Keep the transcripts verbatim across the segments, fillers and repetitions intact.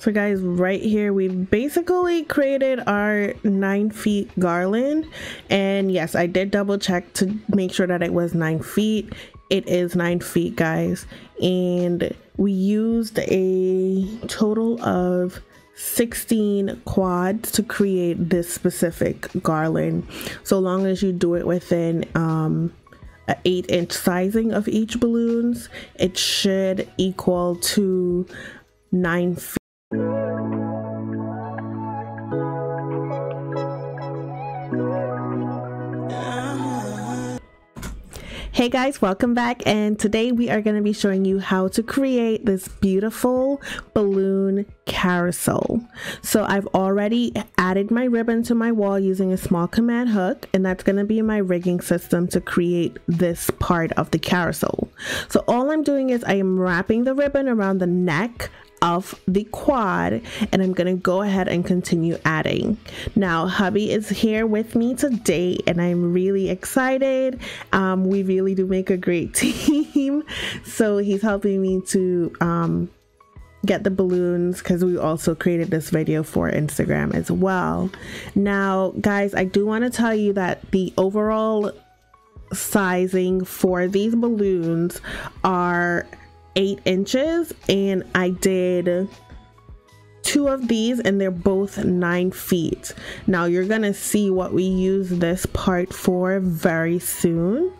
So guys, right here we basically created our nine feet garland, and yes, I did double check to make sure that it was nine feet. It is nine feet, guys, and we used a total of sixteen quads to create this specific garland, so long as you do it within um an eight inch sizing of each balloons. It should equal to nine feet. Hey guys, welcome back, and today we are going to be showing you how to create this beautiful balloon carousel. So I've already added my ribbon to my wall using a small command hook, and that's going to be my rigging system to create this part of the carousel. So all I'm doing is I am wrapping the ribbon around the neck of the quad, and I'm gonna go ahead and continue adding. Now hubby is here with me today, and I'm really excited. Um, we really do make a great team. So he's helping me to um, get the balloons, because we also created this video for Instagram as well. Now guys, I do want to tell you that the overall sizing for these balloons are eight inches, and I did two of these, and they're both nine feet. Now you're gonna see what we use this part for very soon.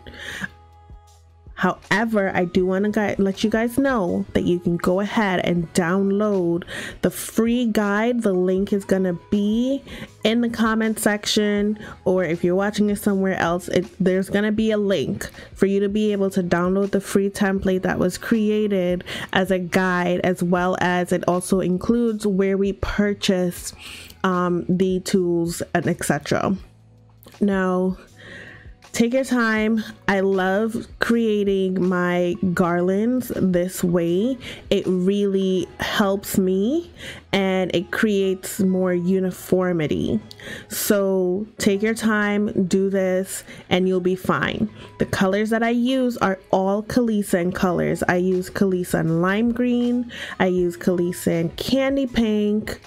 However, I do want to let you guys know that you can go ahead and download the free guide. The link is going to be in the comment section, or if you're watching it somewhere else, it, there's going to be a link for you to be able to download the free template that was created as a guide, as well as it also includes where we purchased um, the tools and et cetera. Now, take your time. I love creating my garlands this way. It really helps me, and it creates more uniformity. So take your time, do this, and you'll be fine. The colors that I use are all Kalisan colors. I use Kalisan lime green, I use Kalisan candy pink.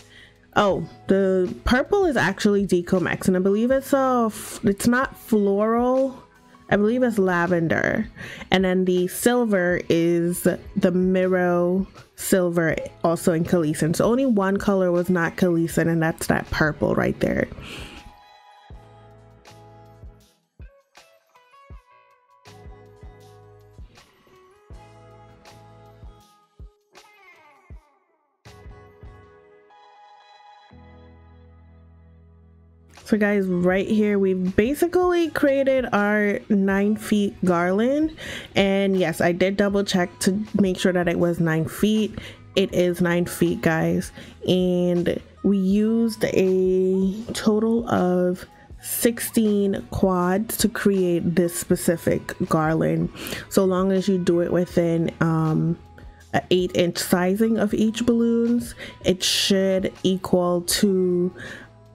Oh, the purple is actually Decomex, and I believe it's a, it's not floral, I believe it's lavender. And then the silver is the Miro silver, also in Kalisan. So only one color was not Kalisan, and that's that purple right there. So guys, right here we basically created our nine feet garland, and yes, I did double check to make sure that it was nine feet. It is nine feet, guys, and we used a total of sixteen quads to create this specific garland, so long as you do it within um an eight inch sizing of each balloons. It should equal to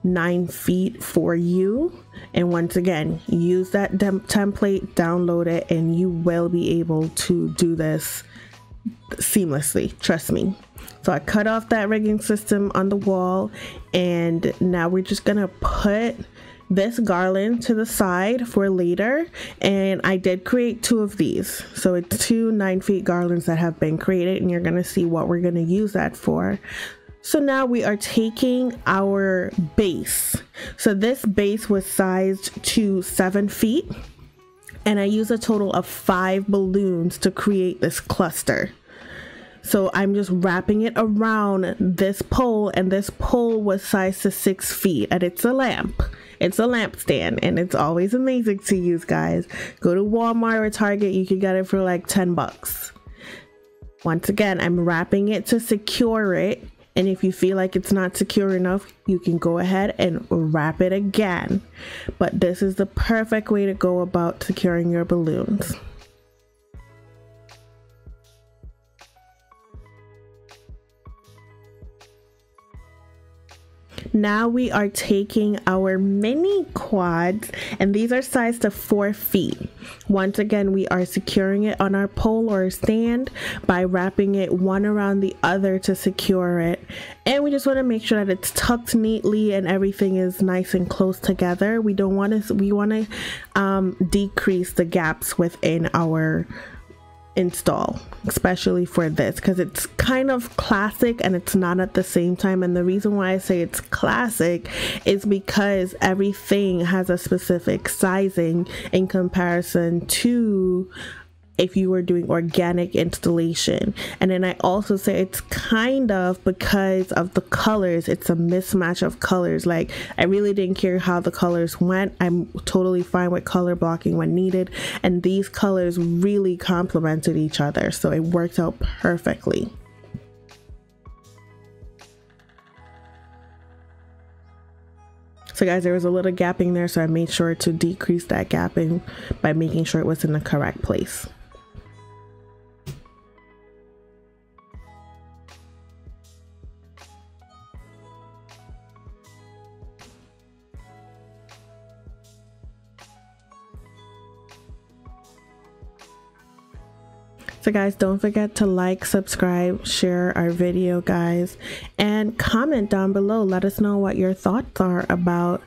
nine feet for you. And once again, use that template, download it, and you will be able to do this seamlessly, trust me. So I cut off that rigging system on the wall, and now we're just gonna put this garland to the side for later. And I did create two of these, so it's two nine feet garlands that have been created, and you're gonna see what we're gonna use that for. So now we are taking our base. So this base was sized to seven feet, and I used a total of five balloons to create this cluster. So I'm just wrapping it around this pole, and this pole was sized to six feet, and it's a lamp. It's a lamp stand, and it's always amazing to use, guys. Go to Walmart or Target, you can get it for like ten bucks. Once again, I'm wrapping it to secure it. And if you feel like it's not secure enough, you can go ahead and wrap it again. But this is the perfect way to go about securing your balloons. Now we are taking our mini quads, and these are sized to four feet. Once again, we are securing it on our pole or stand by wrapping it one around the other to secure it. And we just want to make sure that it's tucked neatly and everything is nice and close together. We don't want to, we want to um, decrease the gaps within our install, especially for this, because it's kind of classic and it's not at the same time. And the reason why I say it's classic is because everything has a specific sizing in comparison to if you were doing organic installation. And then I also say it's kind of because of the colors. It's a mismatch of colors. Like, I really didn't care how the colors went. I'm totally fine with color blocking when needed, and these colors really complemented each other, so it worked out perfectly. So guys, there was a little gapping there, so I made sure to decrease that gapping by making sure it was in the correct place. So guys, don't forget to like, subscribe, share our video, guys, and comment down below. Let us know what your thoughts are about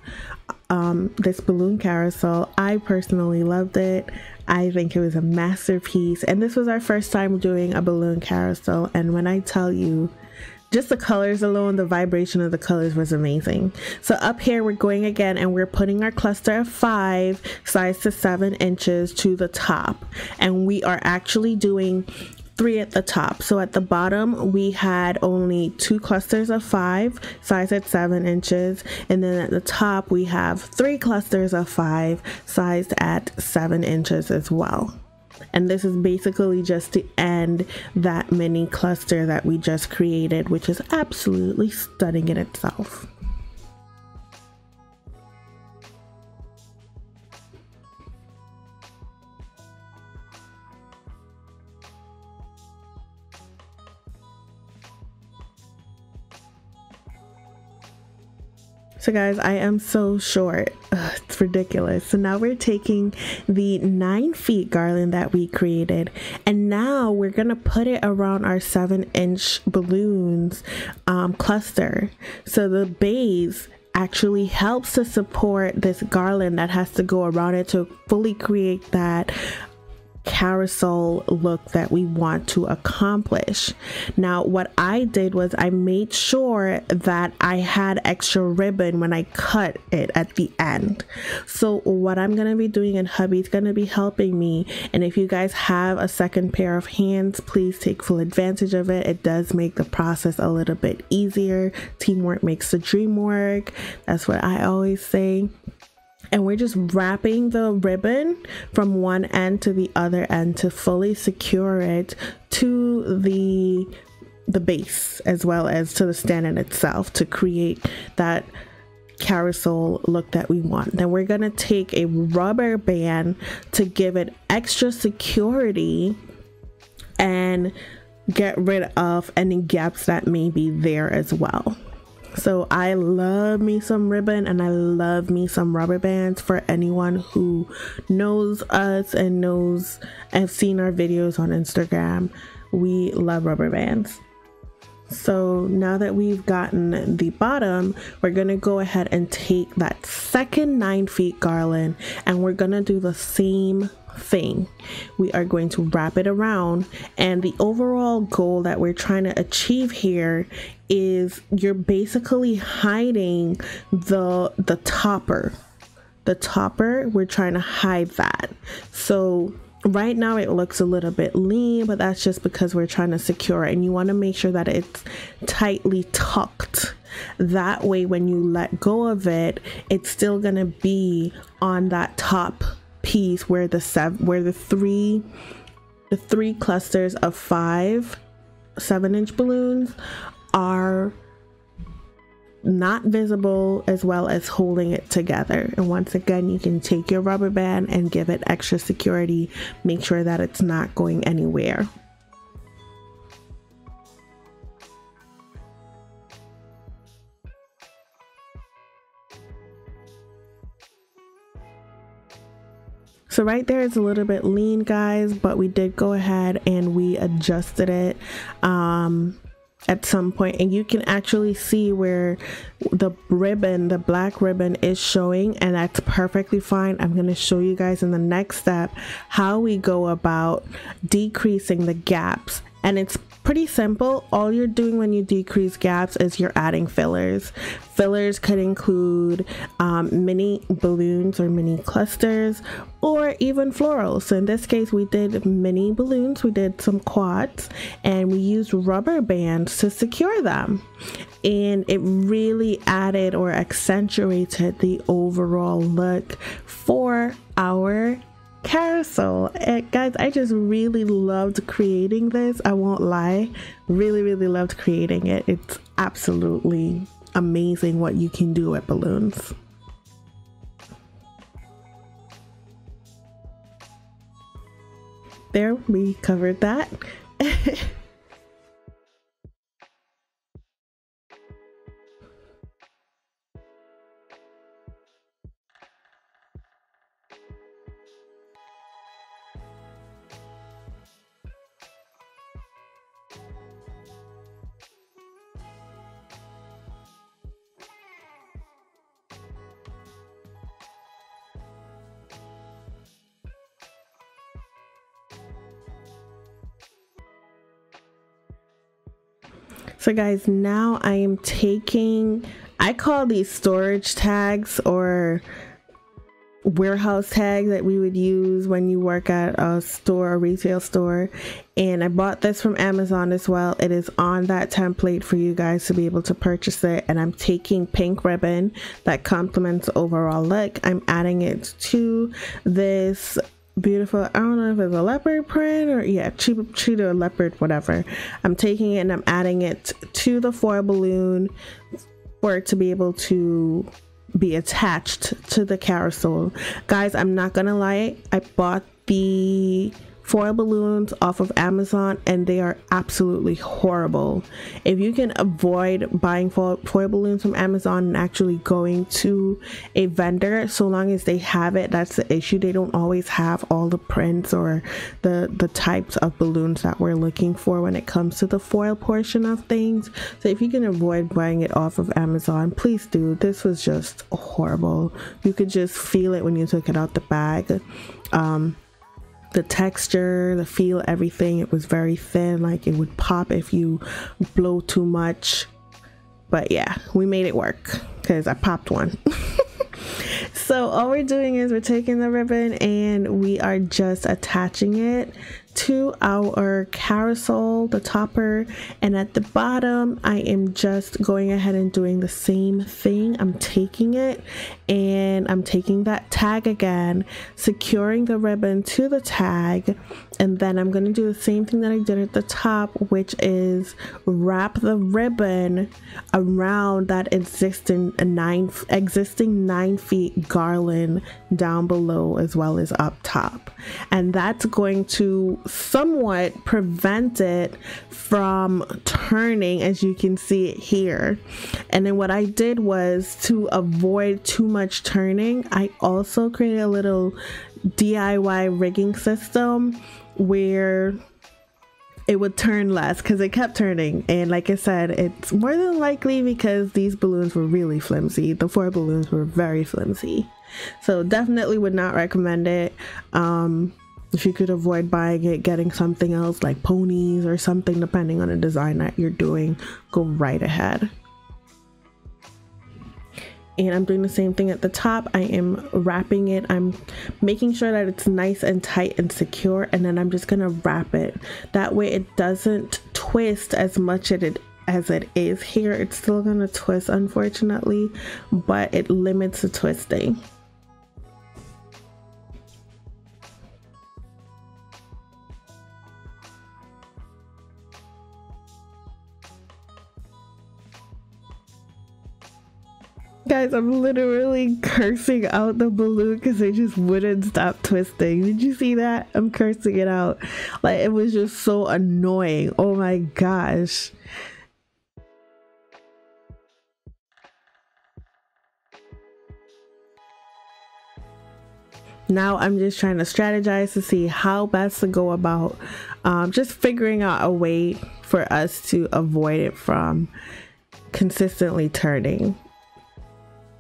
um, this balloon carousel. I personally loved it. I think it was a masterpiece, and this was our first time doing a balloon carousel, and when I tell you, just the colors alone, the vibration of the colors was amazing. So up here, we're going again and we're putting our cluster of five, size to seven inches, to the top. And we are actually doing three at the top. So at the bottom, we had only two clusters of five, size at seven inches. And then at the top, we have three clusters of five, sized at seven inches as well. And this is basically just to end that mini cluster that we just created, which is absolutely stunning in itself. So guys, I am so short. Ugh, it's ridiculous. So now we're taking the nine feet garland that we created, and now we're gonna put it around our seven inch balloons um, cluster. So the base actually helps to support this garland that has to go around it to fully create that carousel look that we want to accomplish. Now what I did was I made sure that I had extra ribbon when I cut it at the end. So what I'm gonna be doing, and hubby's gonna be helping me, and if you guys have a second pair of hands, please take full advantage of it. It does make the process a little bit easier. Teamwork makes the dream work. That's what I always say. And we're just wrapping the ribbon from one end to the other end to fully secure it to the the base, as well as to the stand in itself, to create that carousel look that we want. Then we're gonna take a rubber band to give it extra security and get rid of any gaps that may be there as well. So I love me some ribbon, and I love me some rubber bands. For anyone who knows us and knows and seen our videos on Instagram, we love rubber bands. So now that we've gotten the bottom, we're gonna go ahead and take that second nine feet garland, and we're gonna do the same thing. We are going to wrap it around, and the overall goal that we're trying to achieve here is you're basically hiding the the topper. The topper, we're trying to hide that. So right now it looks a little bit lean, but that's just because we're trying to secure it, and you want to make sure that it's tightly tucked. That way when you let go of it, it's still going to be on that top piece where the seven where the three the three clusters of five seven inch balloons are not visible, as well as holding it together. And once again, you can take your rubber band and give it extra security. Make sure that it's not going anywhere. So right there it's a little bit lean, guys, but we did go ahead and we adjusted it um at some point, and you can actually see where the ribbon, the black ribbon, is showing, and that's perfectly fine. I'm going to show you guys in the next step how we go about decreasing the gaps, and it's pretty simple. All you're doing when you decrease gaps is you're adding fillers. Fillers could include um, mini balloons or mini clusters, or even florals. So in this case, we did mini balloons, we did some quads, and we used rubber bands to secure them. And it really added or accentuated the overall look for our carousel. And guys, I just really loved creating this. I won't lie, really really loved creating it. It's absolutely amazing what you can do with balloons. There, we covered that. So guys, now I am taking, I call these storage tags or warehouse tags that we would use when you work at a store, a retail store. And I bought this from Amazon as well. It is on that template for you guys to be able to purchase it. And I'm taking pink ribbon that complements the overall look. I'm adding it to this beautiful, I don't know if it's a leopard print or yeah, cheetah, leopard, whatever. I'm taking it and I'm adding it to the foil balloon for it to be able to be attached to the carousel. Guys, I'm not gonna lie, I bought the foil balloons off of Amazon and they are absolutely horrible. If you can avoid buying foil, foil balloons from Amazon and actually going to a vendor, so long as they have it, that's the issue. They don't always have all the prints or the the types of balloons that we're looking for when it comes to the foil portion of things. So if you can avoid buying it off of Amazon, please do. This was just horrible. You could just feel it when you took it out the bag. um The texture, the feel, everything, it was very thin, like it would pop if you blow too much. But yeah, we made it work because I popped one. So all we're doing is we're taking the ribbon and we are just attaching it to our carousel, the topper, and at the bottom I am just going ahead and doing the same thing. I'm taking it and I'm taking that tag again, securing the ribbon to the tag, and then I'm going to do the same thing that I did at the top, which is wrap the ribbon around that existing nine existing nine feet garland down below as well as up top, and that's going to somewhat prevent it from turning, as you can see it here. And then what I did was, to avoid too much turning, I also created a little D I Y rigging system where it would turn less because it kept turning. And like I said, it's more than likely because these balloons were really flimsy. The four balloons were very flimsy, so definitely would not recommend it. um If you could avoid buying it, getting something else like ponies or something, depending on the design that you're doing, go right ahead. And I'm doing the same thing at the top. I am wrapping it. I'm making sure that it's nice and tight and secure, and then I'm just gonna wrap it. That way it doesn't twist as much as it as it is here. It's still gonna twist, unfortunately, but it limits the twisting. Guys, I'm literally cursing out the balloon because they just wouldn't stop twisting. Did you see that? I'm cursing it out. Like, it was just so annoying. Oh my gosh. Now I'm just trying to strategize to see how best to go about um, just figuring out a way for us to avoid it from consistently turning.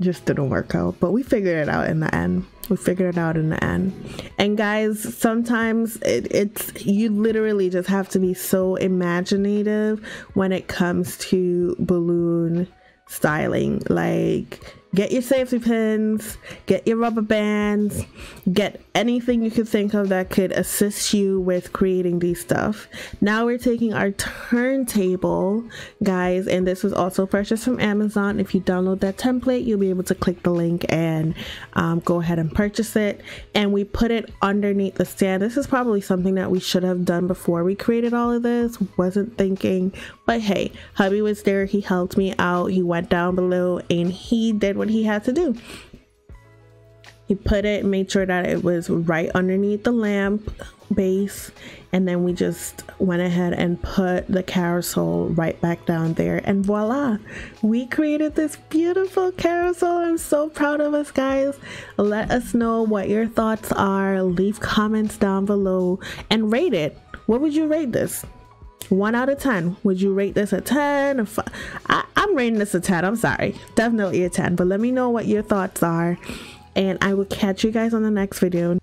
Just didn't work out, but we figured it out in the end. We figured it out in the end. And guys, sometimes it, it's you literally just have to be so imaginative when it comes to balloon styling. Like, get your safety pins, get your rubber bands, get anything you could think of that could assist you with creating these stuff. Now we're taking our turntable, guys, and this was also purchased from Amazon. If you download that template, you'll be able to click the link and um, go ahead and purchase it. And we put it underneath the stand. This is probably something that we should have done before we created all of this. Wasn't thinking, but hey, hubby was there. He helped me out. He went down below and he did what he had to do. He put it, made sure that it was right underneath the lamp base, and then we just went ahead and put the carousel right back down there, and voila, we created this beautiful carousel. I'm so proud of us, guys. Let us know what your thoughts are. Leave comments down below and rate it. What would you rate this? One out of ten. Would you rate this a ten? I, I'm rating this a ten. I'm sorry, definitely a ten. But let me know what your thoughts are, and I will catch you guys on the next video.